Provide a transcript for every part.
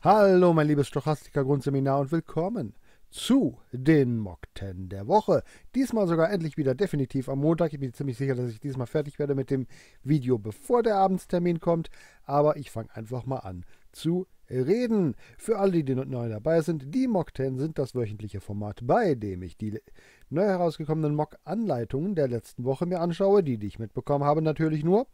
Hallo mein liebes Stochastiker-Grundseminar und willkommen zu den Moc10 der Woche. Diesmal sogar endlich wieder definitiv am Montag. Ich bin ziemlich sicher, dass ich diesmal fertig werde mit dem Video, bevor der Abendstermin kommt. Aber ich fange einfach mal an zu reden. Für alle, die neu dabei sind, die Moc10 sind das wöchentliche Format, bei dem ich die neu herausgekommenen Moc-Anleitungen der letzten Woche mir anschaue, die ich mitbekommen habe natürlich nur.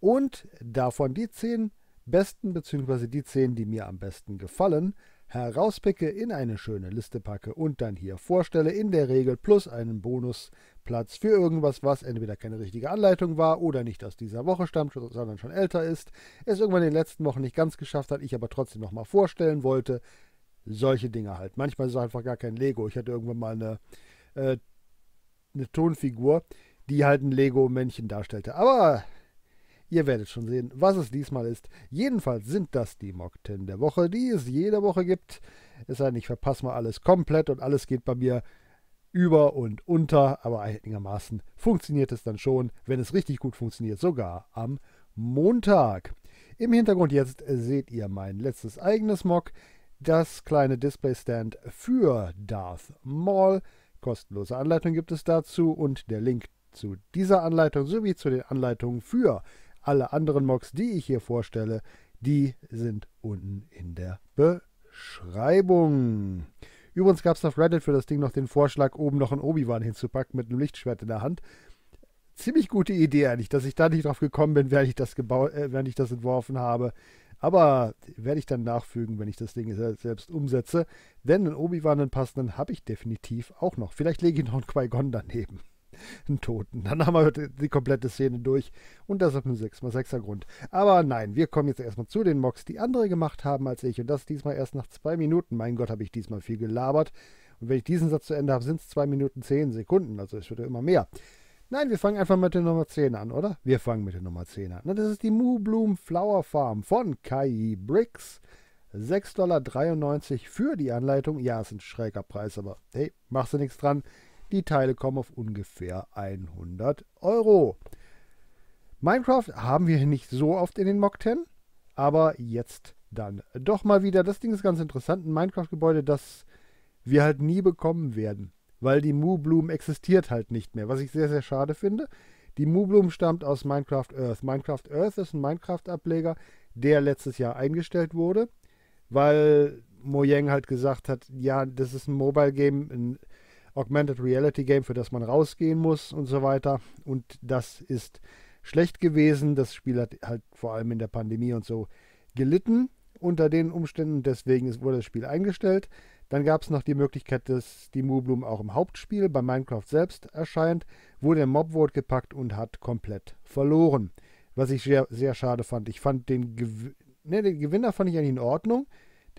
Und davon die 10 besten bzw. die 10, die mir am besten gefallen, herauspicke, in eine schöne Liste packe und dann hier vorstelle, in der Regel plus einen Bonusplatz für irgendwas, was entweder keine richtige Anleitung war oder nicht aus dieser Woche stammt, sondern schon älter ist, es irgendwann in den letzten Wochen nicht ganz geschafft hat, ich aber trotzdem nochmal vorstellen wollte. Solche Dinge halt. Manchmal ist es einfach gar kein Lego. Ich hatte irgendwann mal eine Tonfigur, die halt ein Lego-Männchen darstellte. Aber ihr werdet schon sehen, was es diesmal ist. Jedenfalls sind das die Moc10 der Woche, die es jede Woche gibt. Es sei denn, ich verpasse mal alles komplett und alles geht bei mir über und unter. Aber einigermaßen funktioniert es dann schon, wenn es richtig gut funktioniert, sogar am Montag. Im Hintergrund jetzt seht ihr mein letztes eigenes Moc, das kleine Display-Stand für Darth Maul. Kostenlose Anleitung gibt es dazu und der Link zu dieser Anleitung sowie zu den Anleitungen für alle anderen Mocs, die ich hier vorstelle, die sind unten in der Beschreibung. Übrigens gab es auf Reddit für das Ding noch den Vorschlag, oben noch einen Obi-Wan hinzupacken mit einem Lichtschwert in der Hand. Ziemlich gute Idee eigentlich, dass ich da nicht drauf gekommen bin, während ich das entworfen habe. Aber werde ich dann nachfügen, wenn ich das Ding selbst umsetze. Denn einen Obi-Wan, einen passenden, habe ich definitiv auch noch. Vielleicht lege ich noch einen Qui-Gon daneben. Einen Toten. Dann haben wir die komplette Szene durch und das auf einem 6x6er Grund. Aber nein, wir kommen jetzt erstmal zu den Mocs, die andere gemacht haben als ich und das diesmal erst nach 2 Minuten. Mein Gott, habe ich diesmal viel gelabert und wenn ich diesen Satz zu Ende habe, sind es 2 Minuten 10 Sekunden, also es wird ja immer mehr. Nein, wir fangen einfach mit der Nummer 10 an, oder? Wir fangen mit der Nummer 10 an. Das ist die Moobloom Flower Farm von Bevins Bricks. $6,93 für die Anleitung. Ja, ist ein schräger Preis, aber hey, machst du nichts dran. Die Teile kommen auf ungefähr 100 Euro. Minecraft haben wir nicht so oft in den Moc10, aber jetzt dann doch mal wieder. Das Ding ist ganz interessant, ein Minecraft-Gebäude, das wir halt nie bekommen werden, weil die Moobloom existiert halt nicht mehr, was ich sehr, sehr schade finde. Die Moobloom stammt aus Minecraft Earth. Minecraft Earth ist ein Minecraft-Ableger, der letztes Jahr eingestellt wurde, weil Mojang halt gesagt hat, ja, das ist ein Mobile-Game, ein Augmented Reality Game, für das man rausgehen muss und so weiter. Und das ist schlecht gewesen. Das Spiel hat halt vor allem in der Pandemie und so gelitten unter den Umständen. Deswegen wurde das Spiel eingestellt. Dann gab es noch die Möglichkeit, dass die Moobloom auch im Hauptspiel bei Minecraft selbst erscheint. Wurde im Mobwort gepackt und hat komplett verloren. Was ich sehr, sehr schade fand. Ich fand den Gewinner fand ich eigentlich in Ordnung.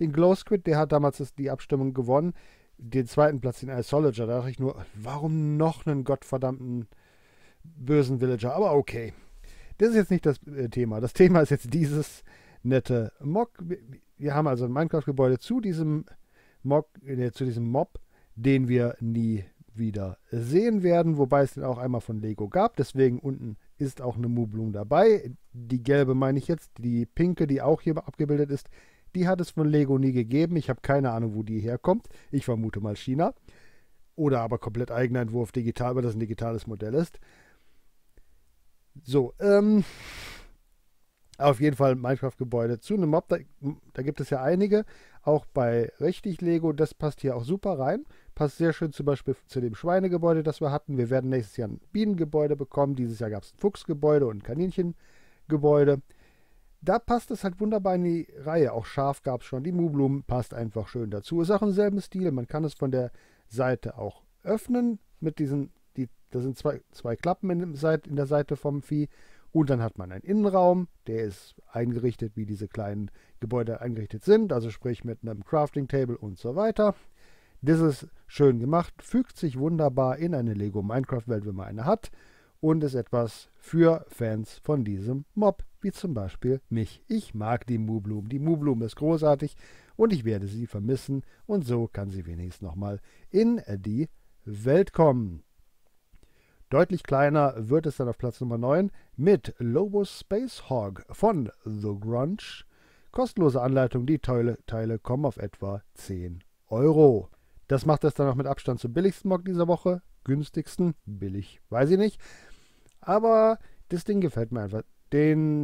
Den Glow Squid, der hat damals die Abstimmung gewonnen. Den zweiten Platz, den Isolager, da dachte ich nur, warum noch einen gottverdammten bösen Villager? Aber okay, das ist jetzt nicht das Thema. Das Thema ist jetzt dieses nette Moc. Wir haben also ein Minecraft-Gebäude zu diesem Mob, den wir nie wieder sehen werden, wobei es den auch einmal von Lego gab. Deswegen unten ist auch eine Moobloom dabei. Die gelbe meine ich jetzt, die pinke, die auch hier abgebildet ist. Die hat es von Lego nie gegeben. Ich habe keine Ahnung, wo die herkommt. Ich vermute mal China. Oder aber komplett eigener Entwurf, digital, weil das ein digitales Modell ist. So, auf jeden Fall Minecraft-Gebäude zu einem Mob. Da gibt es ja einige, auch bei richtig Lego. Das passt hier auch super rein. Passt sehr schön zum Beispiel zu dem Schweinegebäude, das wir hatten. Wir werden nächstes Jahr ein Bienengebäude bekommen. Dieses Jahr gab es ein Fuchsgebäude und ein Kaninchengebäude. Da passt es halt wunderbar in die Reihe. Auch Schaf gab es schon. Die Moobloom passt einfach schön dazu. Ist auch im selben Stil. Man kann es von der Seite auch öffnen. Da sind zwei Klappen in der Seite vom Vieh. Und dann hat man einen Innenraum. Der ist eingerichtet, wie diese kleinen Gebäude eingerichtet sind. Also sprich mit einem Crafting Table und so weiter. Das ist schön gemacht. Fügt sich wunderbar in eine Lego Minecraft Welt, wenn man eine hat. Und ist etwas für Fans von diesem Mob, wie zum Beispiel mich. Ich mag die Moobloom. Die Moobloom ist großartig und ich werde sie vermissen. Und so kann sie wenigstens nochmal in die Welt kommen. Deutlich kleiner wird es dann auf Platz Nummer 9 mit Lobo Space Hog von The Grunge. Kostenlose Anleitung, die Teile kommen auf etwa 10 Euro. Das macht es dann auch mit Abstand zum billigsten Moc dieser Woche. Günstigsten, billig, weiß ich nicht. Aber das Ding gefällt mir einfach. Den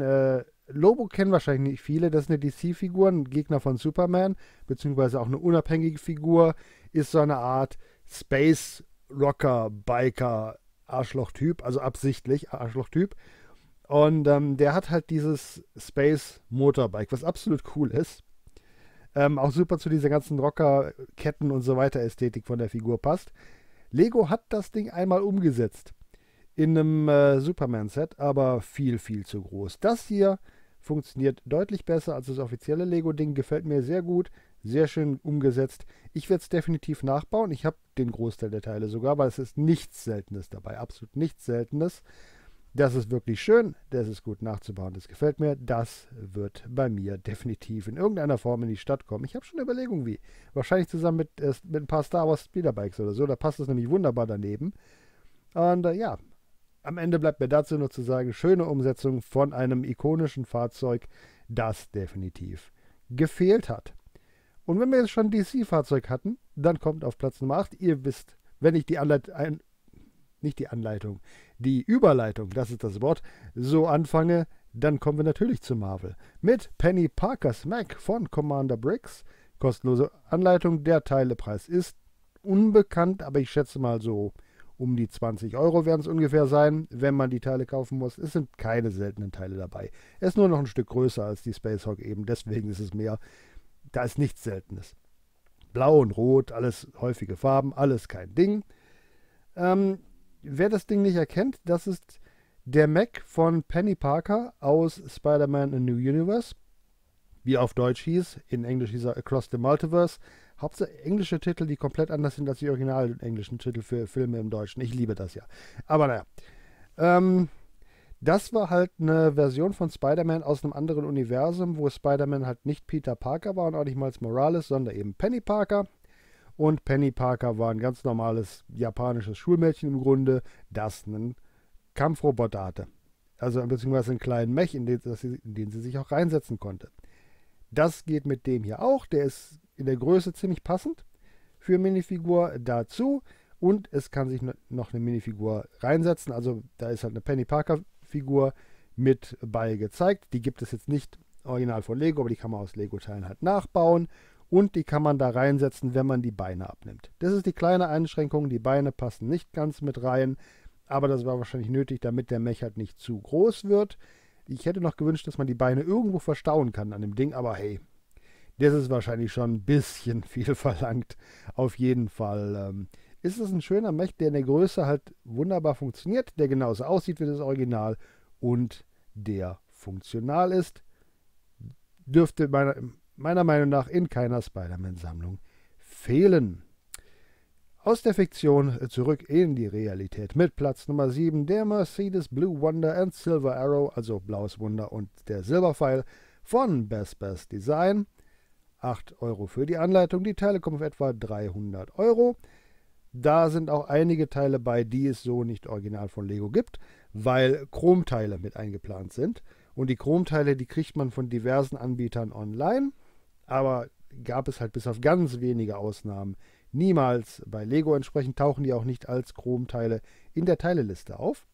Lobo kennen wahrscheinlich nicht viele. Das ist eine DC-Figur, ein Gegner von Superman, beziehungsweise auch eine unabhängige Figur. Ist so eine Art Space-Rocker, Biker, Arschloch-Typ, also absichtlich Arschloch-Typ. Und der hat halt dieses Space-Motorbike, was absolut cool ist. Auch super zu dieser ganzen Rocker-Ketten und so weiter Ästhetik von der Figur passt. Lego hat das Ding einmal umgesetzt in einem Superman-Set, aber viel, viel zu groß. Das hier funktioniert deutlich besser als das offizielle Lego-Ding. Gefällt mir sehr gut, sehr schön umgesetzt. Ich werde es definitiv nachbauen. Ich habe den Großteil der Teile sogar, weil es ist nichts Seltenes dabei, absolut nichts Seltenes. Das ist wirklich schön, das ist gut nachzubauen, das gefällt mir. Das wird bei mir definitiv in irgendeiner Form in die Stadt kommen. Ich habe schon eine Überlegung, wie. Wahrscheinlich zusammen mit ein paar Star Wars Speederbikes oder so, da passt es nämlich wunderbar daneben. Und ja, am Ende bleibt mir dazu nur zu sagen, schöne Umsetzung von einem ikonischen Fahrzeug, das definitiv gefehlt hat. Und wenn wir jetzt schon DC-Fahrzeug hatten, dann kommt auf Platz Nummer 8, ihr wisst, wenn ich die Anleitung... die Überleitung, das ist das Wort, so anfange, dann kommen wir natürlich zu Marvel. Mit Penny Parkers Mac von Commander Bricks. Kostenlose Anleitung, der Teilepreis ist unbekannt, aber ich schätze mal so um die 20 Euro werden es ungefähr sein, wenn man die Teile kaufen muss. Es sind keine seltenen Teile dabei. Er ist nur noch ein Stück größer als die Spacehawk eben, deswegen ist es mehr. Da ist nichts Seltenes. Blau und Rot, alles häufige Farben, alles kein Ding. Wer das Ding nicht erkennt, das ist der Mac von Penny Parker aus Spider-Man: A New Universe, wie er auf Deutsch hieß, in Englisch hieß er Across the Multiverse. Hauptsächlich englische Titel, die komplett anders sind als die original englischen Titel für Filme im Deutschen. Ich liebe das ja. Aber naja. Das war halt eine Version von Spider-Man aus einem anderen Universum, wo Spider-Man halt nicht Peter Parker war und auch nicht Miles Morales, sondern eben Penny Parker. Und Penny Parker war ein ganz normales japanisches Schulmädchen im Grunde, das einen Kampfroboter hatte. Also beziehungsweise einen kleinen Mech, in den sie sich auch reinsetzen konnte. Das geht mit dem hier auch. Der ist in der Größe ziemlich passend für Minifigur dazu. Und es kann sich noch eine Minifigur reinsetzen. Also da ist halt eine Penny Parker Figur mit bei gezeigt. Die gibt es jetzt nicht original von Lego, aber die kann man aus Lego-Teilen halt nachbauen. Und die kann man da reinsetzen, wenn man die Beine abnimmt. Das ist die kleine Einschränkung. Die Beine passen nicht ganz mit rein. Aber das war wahrscheinlich nötig, damit der Mech halt nicht zu groß wird. Ich hätte noch gewünscht, dass man die Beine irgendwo verstauen kann an dem Ding. Aber hey, das ist wahrscheinlich schon ein bisschen viel verlangt. Auf jeden Fall ist es ein schöner Mech, der in der Größe halt wunderbar funktioniert. Der genauso aussieht wie das Original. Und der funktional ist. Dürfte meiner Meinung nach in keiner Spider-Man-Sammlung fehlen. Aus der Fiktion zurück in die Realität mit Platz Nummer 7, der Mercedes Blue Wonder and Silver Arrow, also blaues Wunder und der Silberpfeil von Best Design. 8 Euro für die Anleitung, die Teile kommen auf etwa 300 Euro. Da sind auch einige Teile bei, die es so nicht original von Lego gibt, weil Chromteile mit eingeplant sind. Und die Chromteile, die kriegt man von diversen Anbietern online. Aber gab es halt bis auf ganz wenige Ausnahmen niemals bei Lego. Entsprechend tauchen die auch nicht als Chromteile in der Teileliste auf.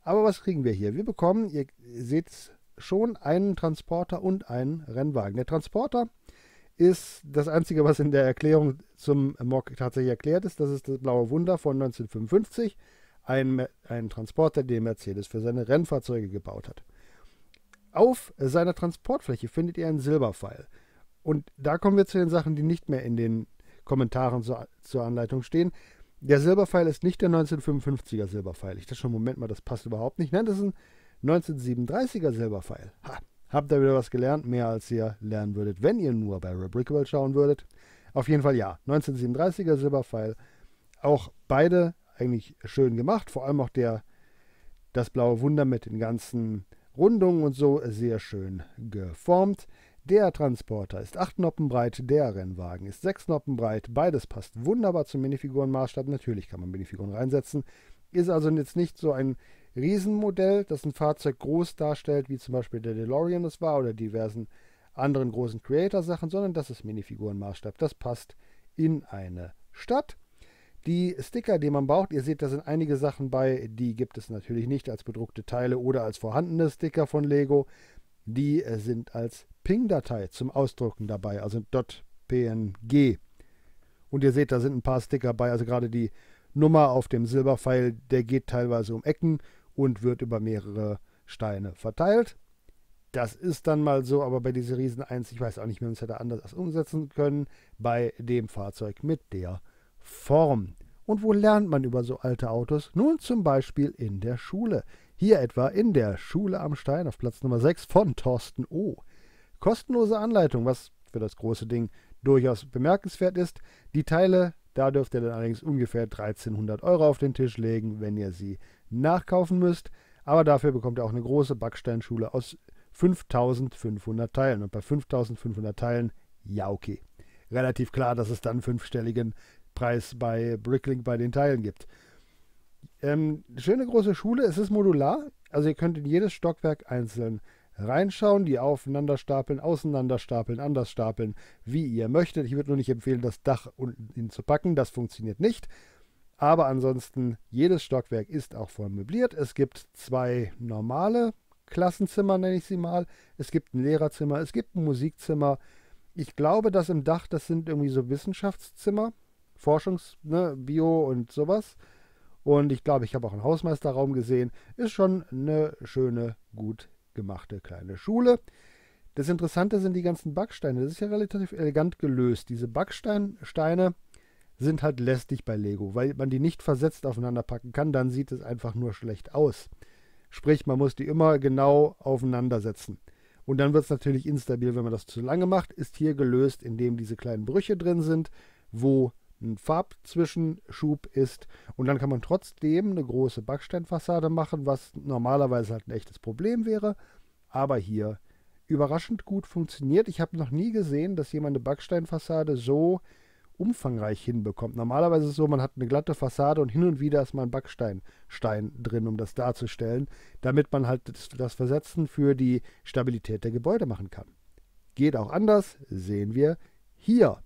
Aber was kriegen wir hier? Wir bekommen, ihr seht es schon, einen Transporter und einen Rennwagen. Der Transporter ist das Einzige, was in der Erklärung zum Moc tatsächlich erklärt ist. Das ist das blaue Wunder von 1955. Ein Transporter, den Mercedes für seine Rennfahrzeuge gebaut hat. Auf seiner Transportfläche findet ihr einen Silberpfeil. Und da kommen wir zu den Sachen, die nicht mehr in den Kommentaren zur Anleitung stehen. Der Silberpfeil ist nicht der 1955er Silberpfeil. Ich dachte schon, Moment mal, das passt überhaupt nicht. Nein, das ist ein 1937er Silberpfeil. Ha, habt ihr wieder was gelernt? Mehr als ihr lernen würdet, wenn ihr nur bei Rebrickable schauen würdet. Auf jeden Fall ja, 1937er Silberpfeil. Auch beide eigentlich schön gemacht. Vor allem auch das blaue Wunder mit den ganzen Rundungen und so sehr schön geformt. Der Transporter ist 8 Noppen breit, der Rennwagen ist 6 Noppen breit. Beides passt wunderbar zum Minifigurenmaßstab. Natürlich kann man Minifiguren reinsetzen. Ist also jetzt nicht so ein Riesenmodell, das ein Fahrzeug groß darstellt, wie zum Beispiel der DeLorean es war oder diversen anderen großen Creator-Sachen, sondern das ist Minifiguren-Maßstab. Das passt in eine Stadt. Die Sticker, die man braucht, ihr seht, da sind einige Sachen bei, die gibt es natürlich nicht als bedruckte Teile oder als vorhandene Sticker von Lego. Die sind als PNG-Datei zum Ausdrucken dabei, also .png. Und ihr seht, da sind ein paar Sticker bei, also gerade die Nummer auf dem Silberpfeil, der geht teilweise um Ecken und wird über mehrere Steine verteilt. Das ist dann mal so, aber bei dieser Riesen 1, ich weiß auch nicht, wie man es hätte anders umsetzen können, bei dem Fahrzeug mit der Form. Und wo lernt man über so alte Autos? Nun zum Beispiel in der Schule. Hier etwa in der Schule am Stein auf Platz Nummer 6 von Thorsten O. Kostenlose Anleitung, was für das große Ding durchaus bemerkenswert ist. Die Teile, da dürft ihr dann allerdings ungefähr 1.300 € auf den Tisch legen, wenn ihr sie nachkaufen müsst. Aber dafür bekommt ihr auch eine große Backsteinschule aus 5.500 Teilen. Und bei 5.500 Teilen, ja okay, relativ klar, dass es dann fünfstelligen Preis bei Bricklink bei den Teilen gibt. Schöne große Schule, es ist modular, also ihr könnt in jedes Stockwerk einzeln reinschauen, die aufeinander stapeln, auseinander stapeln, anders stapeln, wie ihr möchtet. Ich würde nur nicht empfehlen, das Dach unten hinzupacken, das funktioniert nicht. Aber ansonsten, jedes Stockwerk ist auch voll möbliert. Es gibt zwei normale Klassenzimmer, nenne ich sie mal. Es gibt ein Lehrerzimmer, es gibt ein Musikzimmer. Ich glaube, dass im Dach, das sind irgendwie so Wissenschaftszimmer, Bio und sowas. Und ich glaube, ich habe auch einen Hausmeisterraum gesehen. Ist schon eine schöne, gut gemachte kleine Schule. Das Interessante sind die ganzen Backsteine. Das ist ja relativ elegant gelöst. Diese Backsteinsteine sind halt lästig bei Lego, weil man die nicht versetzt aufeinander packen kann. Dann sieht es einfach nur schlecht aus. Sprich, man muss die immer genau aufeinander setzen. Und dann wird es natürlich instabil, wenn man das zu lange macht. Ist hier gelöst, indem diese kleinen Brüche drin sind, wo ein Farbzwischenschub ist. Und dann kann man trotzdem eine große Backsteinfassade machen, was normalerweise halt ein echtes Problem wäre. Aber hier überraschend gut funktioniert. Ich habe noch nie gesehen, dass jemand eine Backsteinfassade so umfangreich hinbekommt. Normalerweise ist es so, man hat eine glatte Fassade und hin und wieder ist mal ein Backsteinstein drin, um das darzustellen, damit man halt das Versetzen für die Stabilität der Gebäude machen kann. Geht auch anders, sehen wir hier.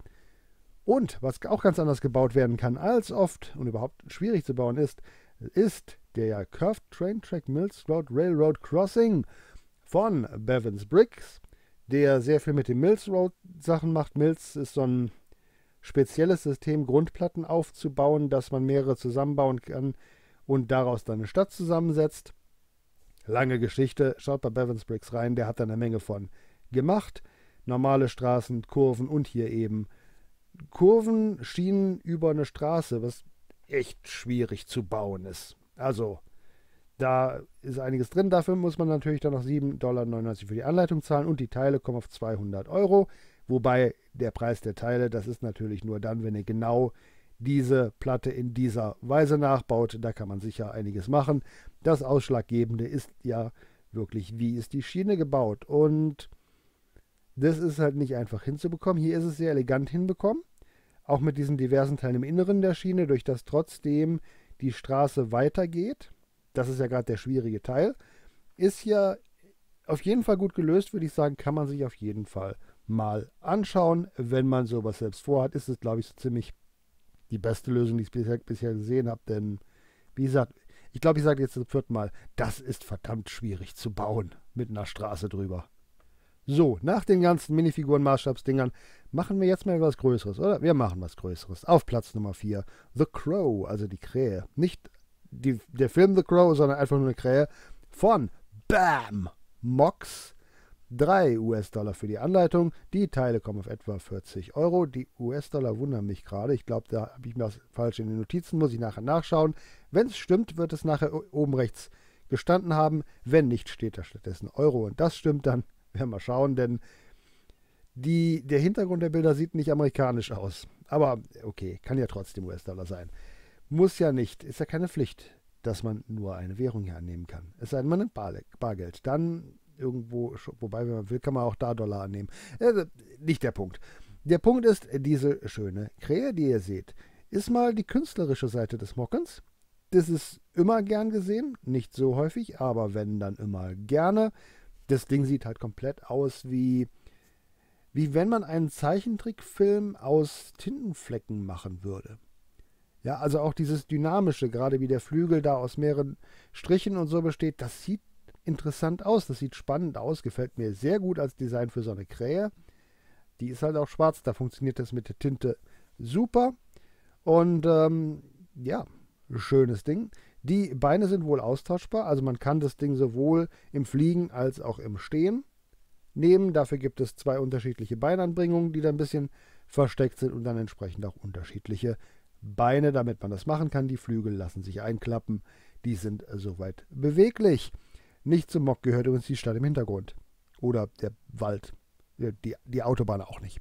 Und was auch ganz anders gebaut werden kann als oft und überhaupt schwierig zu bauen ist, ist der Curved Train Track Mills Road Railroad Crossing von Bevins Bricks, der sehr viel mit den Mills Road Sachen macht. Mills ist so ein spezielles System, Grundplatten aufzubauen, dass man mehrere zusammenbauen kann und daraus dann eine Stadt zusammensetzt. Lange Geschichte, schaut bei Bevins Bricks rein, der hat da eine Menge von gemacht. Normale Straßen, Kurven und hier eben Kurven, Schienen über eine Straße, was echt schwierig zu bauen ist. Also, da ist einiges drin. Dafür muss man natürlich dann noch $7,99 für die Anleitung zahlen und die Teile kommen auf 200 €. Wobei der Preis der Teile, das ist natürlich nur dann, wenn ihr genau diese Platte in dieser Weise nachbaut. Da kann man sicher einiges machen. Das Ausschlaggebende ist ja wirklich, wie ist die Schiene gebaut. Und das ist halt nicht einfach hinzubekommen. Hier ist es sehr elegant hinbekommen. Auch mit diesen diversen Teilen im Inneren der Schiene, durch das trotzdem die Straße weitergeht. Das ist ja gerade der schwierige Teil. Ist ja auf jeden Fall gut gelöst, würde ich sagen. Kann man sich auf jeden Fall mal anschauen. Wenn man sowas selbst vorhat, ist es, glaube ich, so ziemlich die beste Lösung, die ich bisher gesehen habe. Denn, wie gesagt, ich glaube, ich sage jetzt zum 4. Mal, das ist verdammt schwierig zu bauen mit einer Straße drüber. So, nach den ganzen Minifiguren-Maßstabsdingern machen wir jetzt mal was Größeres, oder? Wir machen was Größeres. Auf Platz Nummer 4, The Crow, also die Krähe. Nicht der Film The Crow, sondern einfach nur eine Krähe von BAM Mocs. $3 für die Anleitung. Die Teile kommen auf etwa 40 €. Die US-Dollar wundern mich gerade. Ich glaube, da habe ich mir das falsch in den Notizen. Muss ich nachher nachschauen. Wenn es stimmt, wird es nachher oben rechts gestanden haben. Wenn nicht, steht da stattdessen Euro. Und das stimmt, dann werden wir schauen, denn der Hintergrund der Bilder sieht nicht amerikanisch aus. Aber okay, kann ja trotzdem US-Dollar sein. Muss ja nicht. Ist ja keine Pflicht, dass man nur eine Währung hier annehmen kann. Es sei denn, man nimmt Bargeld. Dann irgendwo, wobei, wenn man will, kann man auch da Dollar annehmen. Also nicht der Punkt. Der Punkt ist, diese schöne Krähe, die ihr seht, ist mal die künstlerische Seite des Mockens. Das ist immer gern gesehen, nicht so häufig, aber wenn, dann immer gerne. Das Ding sieht halt komplett aus wie wie wenn man einen Zeichentrickfilm aus Tintenflecken machen würde. Ja, also auch dieses Dynamische, gerade wie der Flügel da aus mehreren Strichen und so besteht, das sieht interessant aus, das sieht spannend aus, gefällt mir sehr gut als Design für so eine Krähe. Die ist halt auch schwarz, da funktioniert das mit der Tinte super. Und ja, schönes Ding. Die Beine sind wohl austauschbar, also man kann das Ding sowohl im Fliegen als auch im Stehen nehmen. Dafür gibt es zwei unterschiedliche Beinanbringungen, die da ein bisschen versteckt sind und dann entsprechend auch unterschiedliche Beine, damit man das machen kann. Die Flügel lassen sich einklappen, die sind soweit beweglich. Nicht zum Moc gehört übrigens die Stadt im Hintergrund oder der Wald, die Autobahn auch nicht.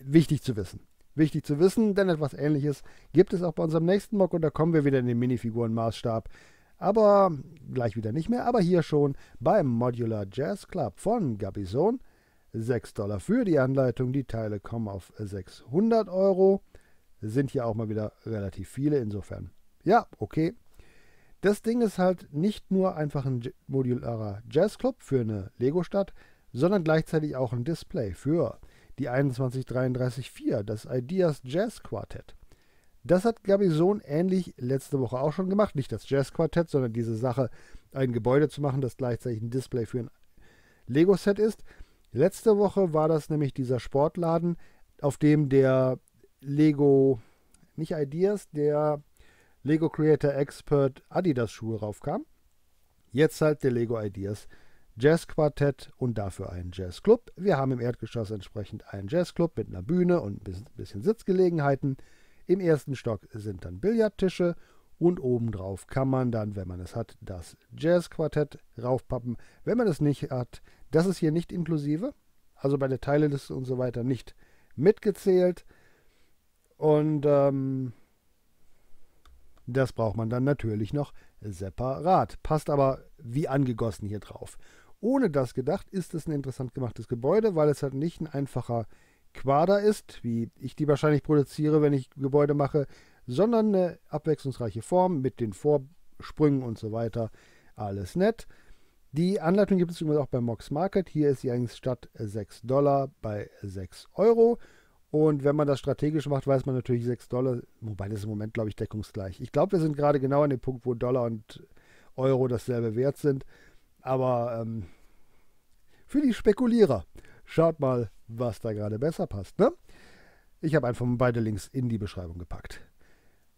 Wichtig zu wissen. Wichtig zu wissen, denn etwas Ähnliches gibt es auch bei unserem nächsten Moc und da kommen wir wieder in den Minifiguren-Maßstab. Aber gleich wieder nicht mehr, aber hier schon beim Modular Jazz Club von Gabison. 6 Dollar für die Anleitung, die Teile kommen auf 600 Euro. Sind hier auch mal wieder relativ viele, insofern. Ja, okay. Das Ding ist halt nicht nur einfach ein modularer Jazz Club für eine Lego-Stadt, sondern gleichzeitig auch ein Display für die 21334, das Ideas Jazz Quartett. Das hat Gabison ähnlich letzte Woche auch schon gemacht. Nicht das Jazz Quartett, sondern diese Sache, ein Gebäude zu machen, das gleichzeitig ein Display für ein Lego-Set ist. Letzte Woche war das nämlich dieser Sportladen, auf dem der Lego, nicht Ideas, der Lego Creator Expert Adidas-Schuhe raufkam. Jetzt halt der Lego Ideas Jazz-Quartett und dafür einen Jazzclub. Wir haben im Erdgeschoss entsprechend einen Jazzclub mit einer Bühne und ein bisschen Sitzgelegenheiten. Im ersten Stock sind dann Billardtische und obendrauf kann man dann, wenn man es hat, das Jazzquartett raufpappen. Wenn man es nicht hat, das ist hier nicht inklusive, also bei der Teileliste und so weiter nicht mitgezählt. Und das braucht man dann natürlich noch separat. Passt aber wie angegossen hier drauf. Ohne das gedacht ist es ein interessant gemachtes Gebäude, weil es halt nicht ein einfacher Quader ist, wie ich die wahrscheinlich produziere, wenn ich Gebäude mache, sondern eine abwechslungsreiche Form mit den Vorsprüngen und so weiter. Alles nett. Die Anleitung gibt es übrigens auch beim MocsMarket. Hier ist sie eigentlich statt 6 Dollar bei 6 Euro. Und wenn man das strategisch macht, weiß man natürlich 6 Dollar, wobei das im Moment, glaube ich, deckungsgleich. Ich glaube, wir sind gerade genau an dem Punkt, wo Dollar und Euro dasselbe wert sind. Aber für die Spekulierer, schaut mal, was da gerade besser passt, ne? Ich habe einfach beide Links in die Beschreibung gepackt.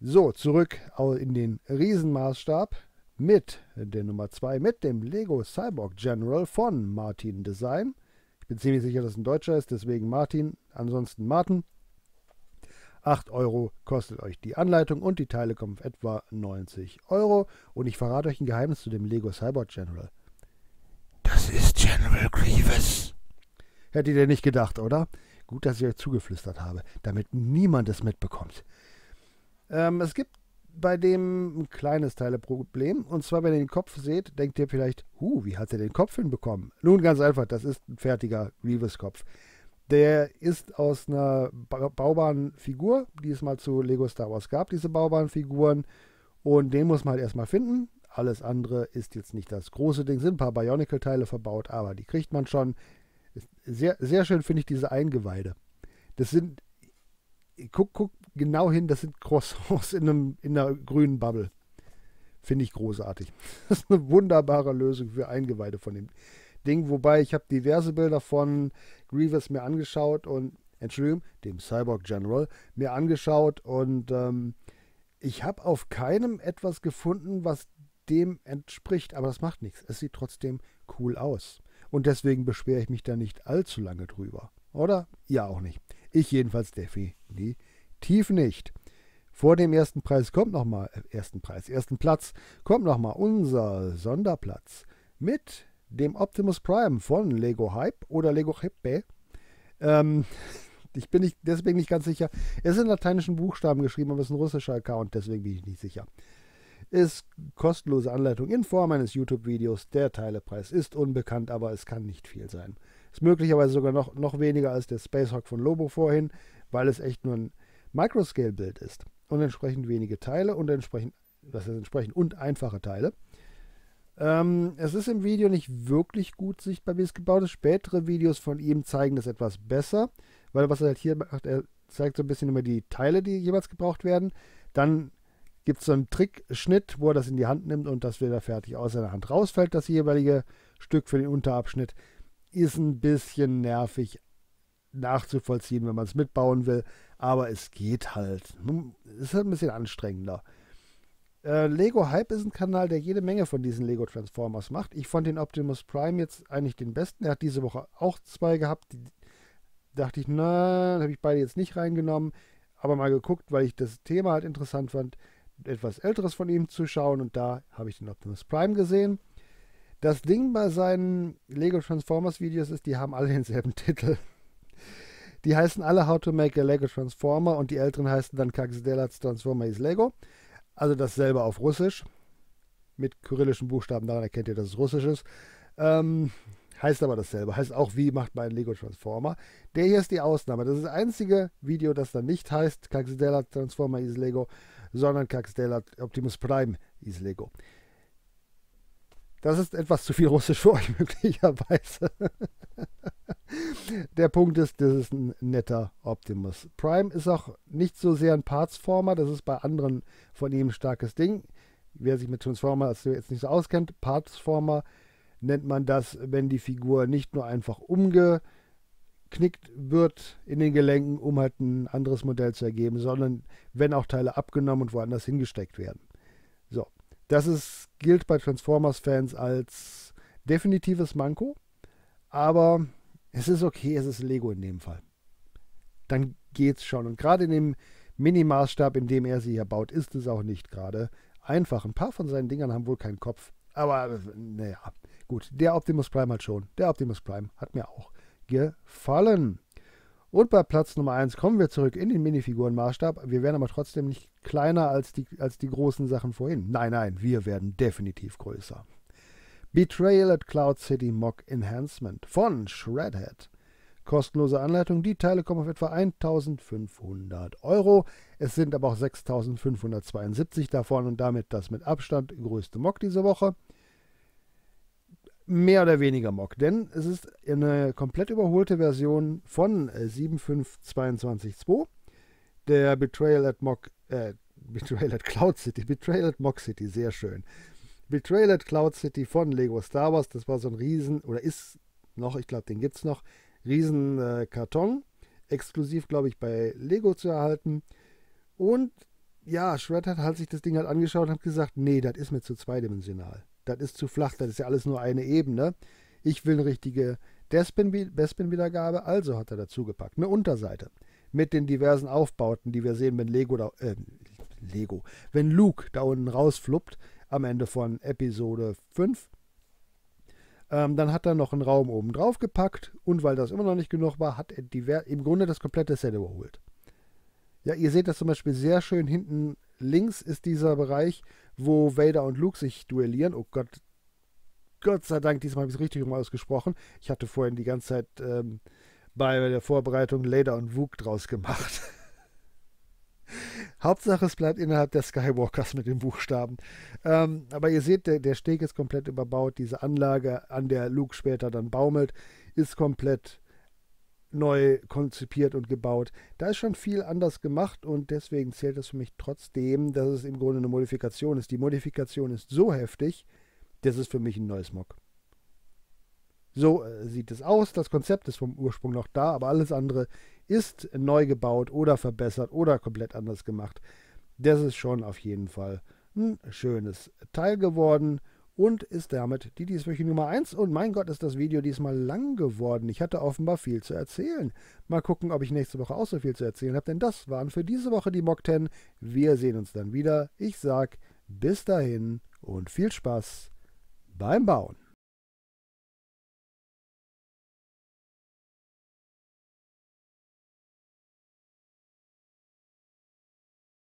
So, zurück in den Riesenmaßstab mit der Nummer 2, mit dem Lego Cyborg General von Martin Design. Ich bin ziemlich sicher, dass es ein Deutscher ist, deswegen Martin, ansonsten Martin. 8 Euro kostet euch die Anleitung und die Teile kommen auf etwa 90 Euro. Und ich verrate euch ein Geheimnis zu dem Lego Cyborg General. Das ist General Grievous. Hättet ihr nicht gedacht, oder? Gut, dass ich euch zugeflüstert habe, damit niemand es mitbekommt. Es gibt bei dem ein kleines Teileproblem. Und zwar, wenn ihr den Kopf seht, denkt ihr vielleicht, wie hat er den Kopf hinbekommen? Nun, ganz einfach, das ist ein fertiger Grievous-Kopf. Der ist aus einer baubaren Figur, die es mal zu Lego Star Wars gab, diese baubaren Figuren. Und den muss man halt erstmal finden. Alles andere ist jetzt nicht das große Ding. Sind ein paar Bionicle-Teile verbaut, aber die kriegt man schon. Sehr, sehr schön finde ich diese Eingeweide. Das sind, guck genau hin, das sind Croissants in einer grünen Bubble. Finde ich großartig. Das ist eine wunderbare Lösung für Eingeweide von dem Ding. Wobei, ich habe diverse Bilder von Grievous mir angeschaut und, Entschuldigung, dem Cyborg General mir angeschaut und ich habe auf keinem etwas gefunden, was dem entspricht. Aber das macht nichts. Es sieht trotzdem cool aus. Und deswegen beschwere ich mich da nicht allzu lange drüber. Oder? Ja, auch nicht. Ich jedenfalls definitiv nicht. Vor dem ersten Preis kommt nochmal, ersten Platz kommt nochmal unser Sonderplatz mit dem Optimus Prime von Lego Hype oder Lego Hype. Ich bin deswegen nicht ganz sicher. Es ist in lateinischen Buchstaben geschrieben, aber es ist ein russischer Account, deswegen bin ich nicht sicher. Ist kostenlose Anleitung in Form eines YouTube-Videos. Der Teilepreis ist unbekannt, aber es kann nicht viel sein. Ist möglicherweise sogar noch weniger als der Spacehawk von Lobo vorhin, weil es echt nur ein Microscale-Bild ist. Und entsprechend wenige Teile und einfache Teile. Es ist im Video nicht wirklich gut sichtbar, wie es gebaut ist. Spätere Videos von ihm zeigen das etwas besser, weil was er halt hier macht, er zeigt so ein bisschen immer die Teile, die jeweils gebraucht werden. Dann gibt es so einen Trickschnitt, wo er das in die Hand nimmt und das wieder fertig aus seiner Hand rausfällt. Das jeweilige Stück für den Unterabschnitt ist ein bisschen nervig nachzuvollziehen, wenn man es mitbauen will, aber es geht halt. Ist halt ein bisschen anstrengender. Lego Hype ist ein Kanal, der jede Menge von diesen Lego Transformers macht. Ich fand den Optimus Prime jetzt eigentlich den besten. Er hat diese Woche auch zwei gehabt. Die dachte ich, na, habe ich beide jetzt nicht reingenommen, aber mal geguckt, weil ich das Thema halt interessant fand, etwas Älteres von ihm zu schauen, und da habe ich den Optimus Prime gesehen. Das Ding bei seinen Lego Transformers Videos ist, die haben alle denselben Titel. Die heißen alle How to Make a Lego Transformer und die älteren heißen dann Kaxdelat's Transformer is Lego. Also dasselbe auf Russisch. Mit kyrillischen Buchstaben, daran erkennt ihr, dass es Russisch ist. Heißt aber dasselbe. Heißt auch, wie macht man einen Lego Transformer. Der hier ist die Ausnahme. Das ist das einzige Video, das dann nicht heißt Kaxdelat's Transformer is Lego, sondern Kaxdelat's Optimus Prime is Lego. Das ist etwas zu viel Russisch für euch, möglicherweise. Der Punkt ist, das ist ein netter Optimus. Prime ist auch nicht so sehr ein Partsformer. Das ist bei anderen von ihm ein starkes Ding. Wer sich mit Transformers jetzt nicht so auskennt, Partsformer nennt man das, wenn die Figur nicht nur einfach umgeknickt wird in den Gelenken, um halt ein anderes Modell zu ergeben, sondern wenn auch Teile abgenommen und woanders hingesteckt werden. So, das ist, gilt bei Transformers-Fans als definitives Manko, aber es ist okay, es ist Lego in dem Fall. Dann geht's schon. Und gerade in dem Mini-Maßstab, in dem er sie hier baut, ist es auch nicht gerade einfach. Ein paar von seinen Dingern haben wohl keinen Kopf. Aber naja, gut, der Optimus Prime hat schon. Der Optimus Prime hat mir auch gefallen. Und bei Platz Nummer 1 kommen wir zurück in den Minifiguren-Maßstab. Wir werden aber trotzdem nicht kleiner als die großen Sachen vorhin. Nein, nein, wir werden definitiv größer. Betrayal at Cloud City Mock Enhancement von Shredhead. Kostenlose Anleitung. Die Teile kommen auf etwa 1.500 €. Es sind aber auch 6.572 davon und damit das mit Abstand größte Mock diese Woche. Mehr oder weniger Moc, denn es ist eine komplett überholte Version von 7.5.22.2, der Betrayal at Moc City, sehr schön. Betrayal at Cloud City von Lego Star Wars, das war so ein riesen, oder ist noch, ich glaube, den gibt es noch, riesen Karton, exklusiv, glaube ich, bei Lego zu erhalten. Und ja, Shredhead hat sich das Ding halt angeschaut und hat gesagt, nee, das ist mir zu zweidimensional. Das ist zu flach, das ist ja alles nur eine Ebene. Ich will eine richtige Bespin-Wiedergabe, also hat er dazu gepackt. Eine Unterseite mit den diversen Aufbauten, die wir sehen, wenn Luke da unten rausfluppt, am Ende von Episode 5. Dann hat er noch einen Raum oben drauf gepackt und weil das immer noch nicht genug war, hat er im Grunde das komplette Set überholt. Ja, ihr seht das zum Beispiel sehr schön hinten. Links ist dieser Bereich, wo Vader und Luke sich duellieren. Oh Gott, Gott sei Dank, diesmal habe ich es richtig rum ausgesprochen. Ich hatte vorhin die ganze Zeit bei der Vorbereitung Vader und Luke draus gemacht. Hauptsache, es bleibt innerhalb der Skywalkers mit den Buchstaben. Aber ihr seht, der Steg ist komplett überbaut. Diese Anlage, an der Luke später dann baumelt, ist komplett neu konzipiert und gebaut. Da ist schon viel anders gemacht und deswegen zählt es für mich trotzdem, dass es im Grunde eine Modifikation ist. Die Modifikation ist so heftig, das ist für mich ein neues Moc. So sieht es aus. Das Konzept ist vom Ursprung noch da, aber alles andere ist neu gebaut oder verbessert oder komplett anders gemacht. Das ist schon auf jeden Fall ein schönes Teil geworden. Und ist damit die dieswöchige Nummer 1. Und mein Gott, ist das Video diesmal lang geworden. Ich hatte offenbar viel zu erzählen. Mal gucken, ob ich nächste Woche auch so viel zu erzählen habe. Denn das waren für diese Woche die Moc10. Wir sehen uns dann wieder. Ich sag bis dahin und viel Spaß beim Bauen.